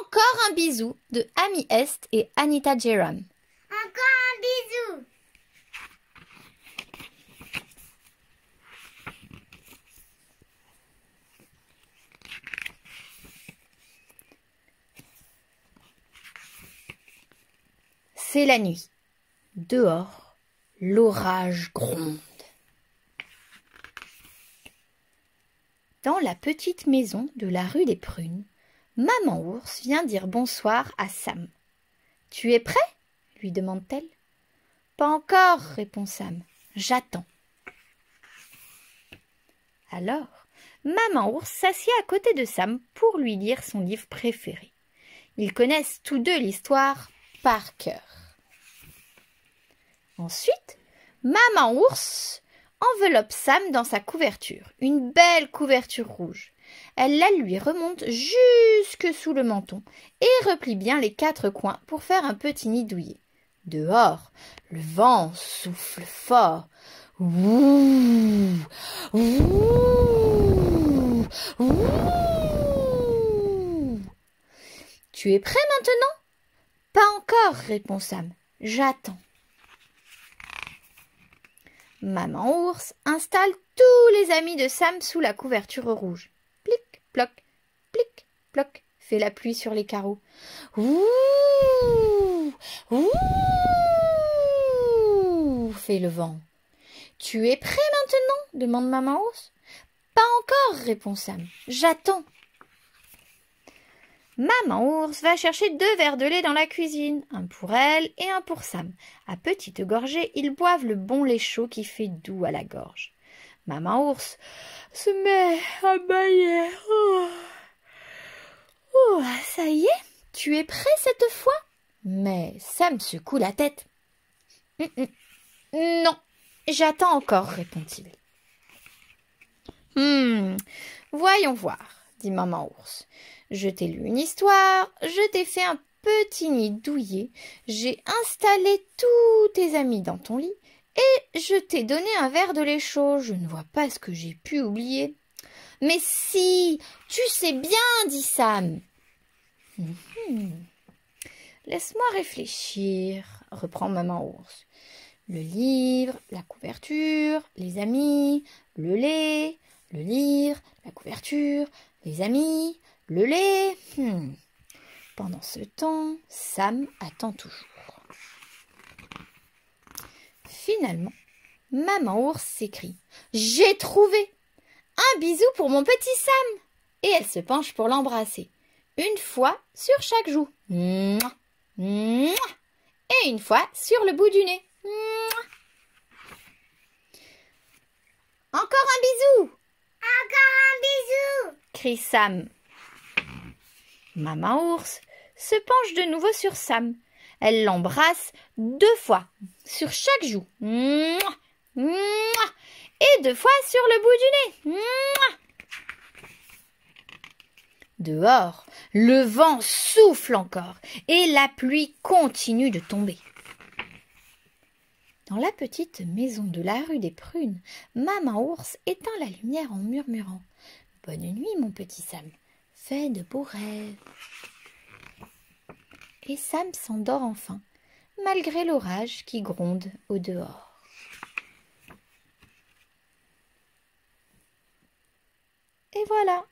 Encore un bisou de Amy Est et Anita Jérôme. Encore un bisou. C'est la nuit. Dehors, l'orage gronde. Dans la petite maison de la rue des Prunes, Maman Ours vient dire bonsoir à Sam. « Tu es prêt ?» lui demande-t-elle. « Pas encore !» répond Sam. « J'attends. » Alors, Maman Ours s'assied à côté de Sam pour lui lire son livre préféré. Ils connaissent tous deux l'histoire par cœur. Ensuite, Maman Ours enveloppe Sam dans sa couverture, une belle couverture rouge. Elle la lui remonte jusque sous le menton et replie bien les quatre coins pour faire un petit nid douillet. Dehors, le vent souffle fort. Ouh, ouh, ouh. Tu es prêt maintenant ? Pas encore, répond Sam. J'attends. Maman Ours installe tous les amis de Sam sous la couverture rouge. Plic, ploc, fait la pluie sur les carreaux. Ouh, ouh, fait le vent. Tu es prêt maintenant ? demande Maman Ours. Pas encore, répond Sam. J'attends. Maman Ours va chercher 2 verres de lait dans la cuisine, un pour elle et un pour Sam. À petites gorgées, ils boivent le bon lait chaud qui fait doux à la gorge. Maman Ours se met à bâiller. Oh. Oh, ça y est, tu es prêt cette fois? Mais Sam secoue la tête. Non, j'attends encore, répond-il. Voyons voir, dit Maman Ours. Je t'ai lu une histoire, je t'ai fait un petit nid douillet, j'ai installé tous tes amis dans ton lit et je t'ai donné un verre de lait chaud. Je ne vois pas ce que j'ai pu oublier. Mais si, tu sais bien, dit Sam. Laisse-moi réfléchir, reprend Maman Ours. Le livre, la couverture, les amis, le lait, le livre, la couverture, les amis, le lait. Pendant ce temps, Sam attend toujours. Finalement, Maman Ours s'écrie « J'ai trouvé ! Un bisou pour mon petit Sam !» Et elle se penche pour l'embrasser. Une fois sur chaque joue. Mouah, mouah, et une fois sur le bout du nez. Mouah. Encore un bisou! Encore un bisou! Crie Sam. Maman Ours se penche de nouveau sur Sam. Elle l'embrasse 2 fois sur chaque joue. Mouah, mouah, et 2 fois sur le bout du nez. Mouah. Dehors, le vent souffle encore et la pluie continue de tomber. Dans la petite maison de la rue des Prunes, Maman Ours éteint la lumière en murmurant « Bonne nuit, mon petit Sam, fais de beaux rêves !» Et Sam s'endort enfin, malgré l'orage qui gronde au dehors. Et voilà.